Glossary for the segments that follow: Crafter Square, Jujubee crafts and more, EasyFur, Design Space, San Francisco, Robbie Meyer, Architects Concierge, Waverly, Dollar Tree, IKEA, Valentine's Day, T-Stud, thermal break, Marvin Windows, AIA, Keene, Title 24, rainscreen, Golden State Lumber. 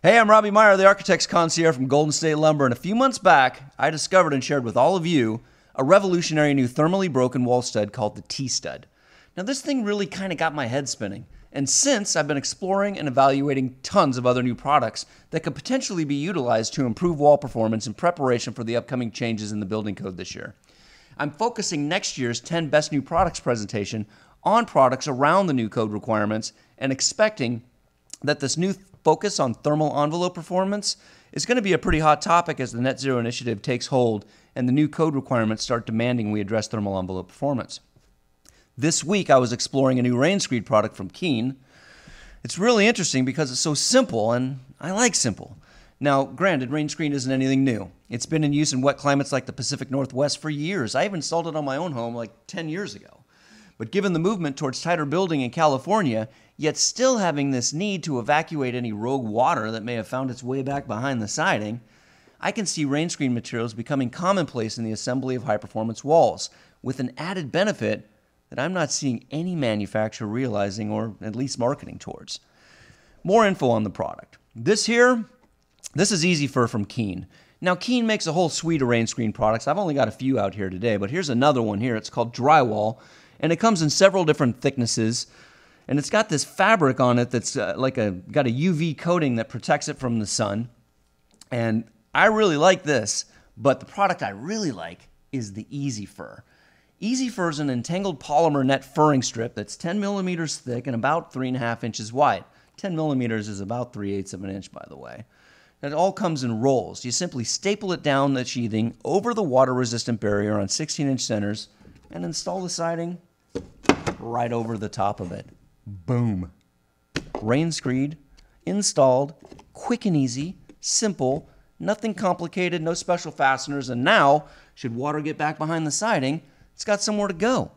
Hey, I'm Robbie Meyer, the Architects Concierge from Golden State Lumber, and a few months back, I discovered and shared with all of you a revolutionary new thermally broken wall stud called the T-Stud. Now this thing really kind of got my head spinning, and since I've been exploring and evaluating tons of other new products that could potentially be utilized to improve wall performance in preparation for the upcoming changes in the building code this year. I'm focusing next year's 10 Best New Products presentation on products around the new code requirements and expecting that this new focus on thermal envelope performance is going to be a pretty hot topic as the Net Zero Initiative takes hold and the new code requirements start demanding we address thermal envelope performance. This week I was exploring a new rain screed product from Keene. It's really interesting because it's so simple, and I like simple. Now granted, rain screen isn't anything new. It's been in use in wet climates like the Pacific Northwest for years. I even installed it on my own home like 10 years ago. But given the movement towards tighter building in California, yet still having this need to evacuate any rogue water that may have found its way back behind the siding, I can see rain screen materials becoming commonplace in the assembly of high-performance walls, with an added benefit that I'm not seeing any manufacturer realizing or at least marketing towards. More info on the product. This is EasyFur from Keene. Now Keene makes a whole suite of rain screen products. I've only got a few out here today, but here's another one here. It's called Drywall, and it comes in several different thicknesses. And it's got this fabric on it that's got a UV coating that protects it from the sun. And I really like this, but the product I really like is the EasyFur. EasyFur is an entangled polymer net furring strip that's 10 millimeters thick and about 3.5 inches wide. 10 millimeters is about 3/8 of an inch, by the way. And it all comes in rolls. You simply staple it down the sheathing over the water-resistant barrier on 16-inch centers and install the siding right over the top of it. Boom. Rain screed, installed, quick and easy, simple, nothing complicated, no special fasteners, and now, should water get back behind the siding, it's got somewhere to go.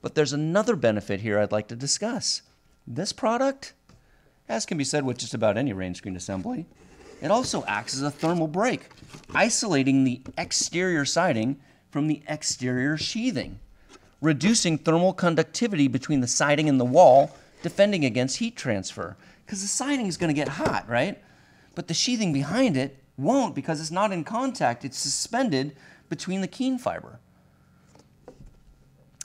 But there's another benefit here I'd like to discuss. This product, as can be said with just about any rain screen assembly, it also acts as a thermal break, isolating the exterior siding from the exterior sheathing, reducing thermal conductivity between the siding and the wall, defending against heat transfer, because the siding is going to get hot, right? But the sheathing behind it won't, because it's not in contact. It's suspended between the Keene fiber.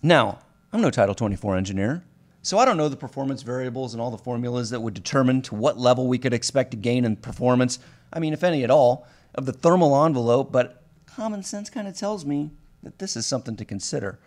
Now, I'm no Title 24 engineer, so I don't know the performance variables and all the formulas that would determine to what level we could expect to gain in performance, I mean, if any at all, of the thermal envelope, but common sense kind of tells me that this is something to consider.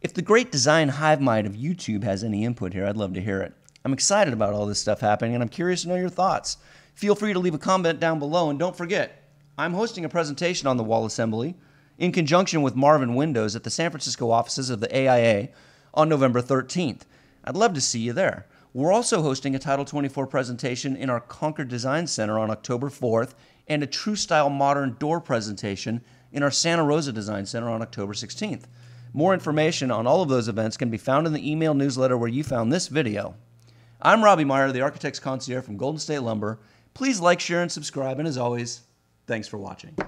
If the great design hive mind of YouTube has any input here, I'd love to hear it. I'm excited about all this stuff happening, and I'm curious to know your thoughts. Feel free to leave a comment down below, and don't forget, I'm hosting a presentation on the wall assembly in conjunction with Marvin Windows at the San Francisco offices of the AIA on November 13th. I'd love to see you there. We're also hosting a Title 24 presentation in our Concord Design Center on October 4th, and a True Style Modern Door presentation in our Santa Rosa Design Center on October 16th. More information on all of those events can be found in the email newsletter where you found this video. I'm Robbie Meyer, the Architects Concierge from Golden State Lumber. Please like, share, and subscribe, and as always, thanks for watching.